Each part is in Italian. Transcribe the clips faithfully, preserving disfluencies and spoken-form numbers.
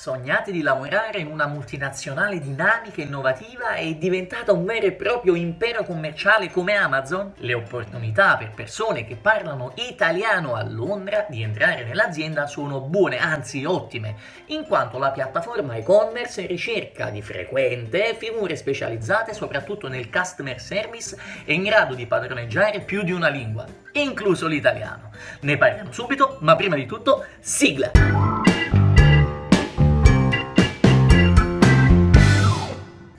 Sognate di lavorare in una multinazionale dinamica e innovativa e diventata un vero e proprio impero commerciale come Amazon? Le opportunità per persone che parlano italiano a Londra di entrare nell'azienda sono buone, anzi ottime, in quanto la piattaforma e-commerce ricerca di frequente figure specializzate soprattutto nel customer service e in grado di padroneggiare più di una lingua, incluso l'italiano. Ne parliamo subito, ma prima di tutto, sigla!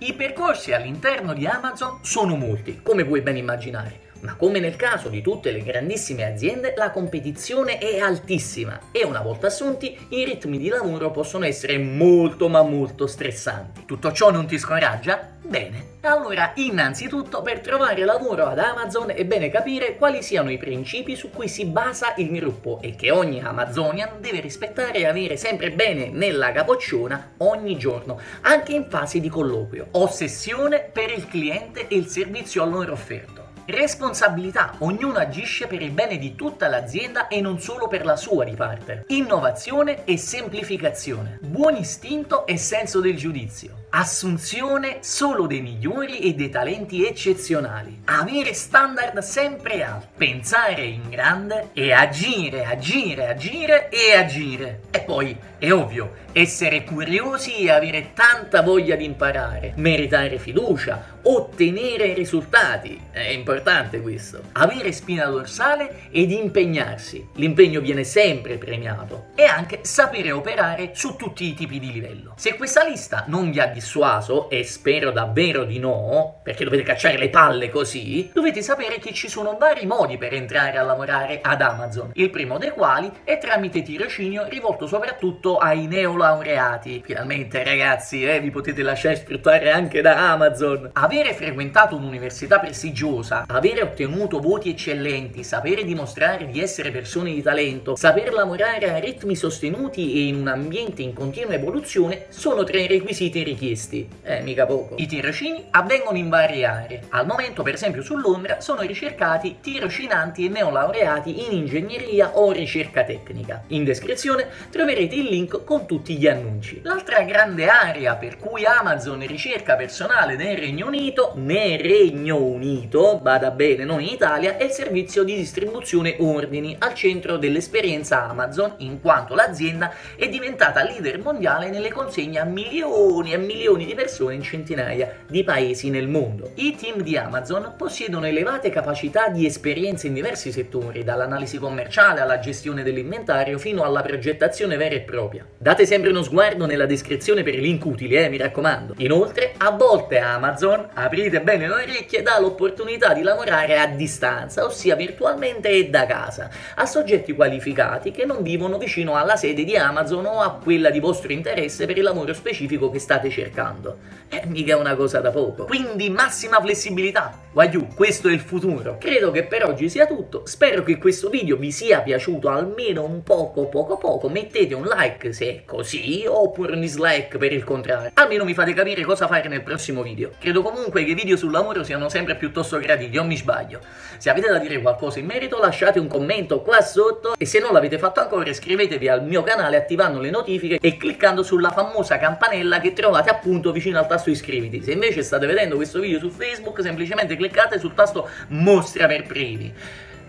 I percorsi all'interno di Amazon sono molti, come puoi ben immaginare, ma come nel caso di tutte le grandissime aziende la competizione è altissima e una volta assunti i ritmi di lavoro possono essere molto ma molto stressanti. Tutto ciò non ti scoraggia? Bene, allora innanzitutto per trovare lavoro ad Amazon è bene capire quali siano i principi su cui si basa il gruppo e che ogni Amazonian deve rispettare e avere sempre bene nella capocciona ogni giorno, anche in fase di colloquio. Ossessione per il cliente e il servizio a loro offerto. Responsabilità, ognuno agisce per il bene di tutta l'azienda e non solo per la sua di parte. Innovazione e semplificazione. Buon istinto e senso del giudizio. Assunzione solo dei migliori e dei talenti eccezionali. Avere standard sempre alti. Pensare in grande e agire, agire, agire e agire. E poi, è ovvio, essere curiosi e avere tanta voglia di imparare. Meritare fiducia, ottenere risultati. È importante. Importante questo. Avere spina dorsale ed impegnarsi. L'impegno viene sempre premiato. E anche sapere operare su tutti i tipi di livello. Se questa lista non vi ha dissuaso, e spero davvero di no, perché dovete cacciare le palle così, dovete sapere che ci sono vari modi per entrare a lavorare ad Amazon, il primo dei quali è tramite tirocinio rivolto soprattutto ai neolaureati. Finalmente ragazzi, eh, vi potete lasciare sfruttare anche da Amazon. Avere frequentato un'università prestigiosa, avere ottenuto voti eccellenti, sapere dimostrare di essere persone di talento, saper lavorare a ritmi sostenuti e in un ambiente in continua evoluzione sono tre requisiti richiesti. Eh, mica poco. I tirocini avvengono in varie aree. Al momento, per esempio, su Londra sono ricercati tirocinanti e neolaureati in ingegneria o ricerca tecnica. In descrizione troverete il link con tutti gli annunci. L'altra grande area per cui Amazon ricerca personale nel Regno Unito, nel Regno Unito, da bene, non in Italia, è il servizio di distribuzione ordini al centro dell'esperienza Amazon, in quanto l'azienda è diventata leader mondiale nelle consegne a milioni e milioni di persone in centinaia di paesi nel mondo. I team di Amazon possiedono elevate capacità di esperienza in diversi settori, dall'analisi commerciale alla gestione dell'inventario fino alla progettazione vera e propria. Date sempre uno sguardo nella descrizione per i link utili, eh, mi raccomando. Inoltre, a volte Amazon, aprite bene le orecchie, dà l'opportunità di lavorare a distanza, ossia virtualmente e da casa, a soggetti qualificati che non vivono vicino alla sede di Amazon o a quella di vostro interesse per il lavoro specifico che state cercando. Eh, mica è una cosa da poco. Quindi massima flessibilità. Wagyu, questo è il futuro. Credo che per oggi sia tutto. Spero che questo video vi sia piaciuto almeno un poco poco poco. Mettete un like se è così, oppure un dislike per il contrario. Almeno mi fate capire cosa fare nel prossimo video. Credo comunque che i video sul lavoro siano sempre piuttosto graditi. Io mi sbaglio. Se avete da dire qualcosa in merito lasciate un commento qua sotto e se non l'avete fatto ancora iscrivetevi al mio canale attivando le notifiche e cliccando sulla famosa campanella che trovate appunto vicino al tasto iscriviti. Se invece state vedendo questo video su Facebook semplicemente cliccate sul tasto mostra per primi.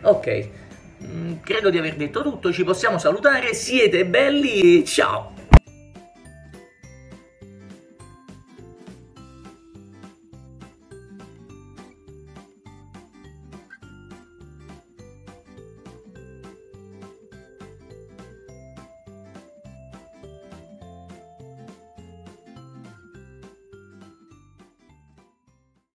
Ok, mm, credo di aver detto tutto, ci possiamo salutare, siete belli e ciao!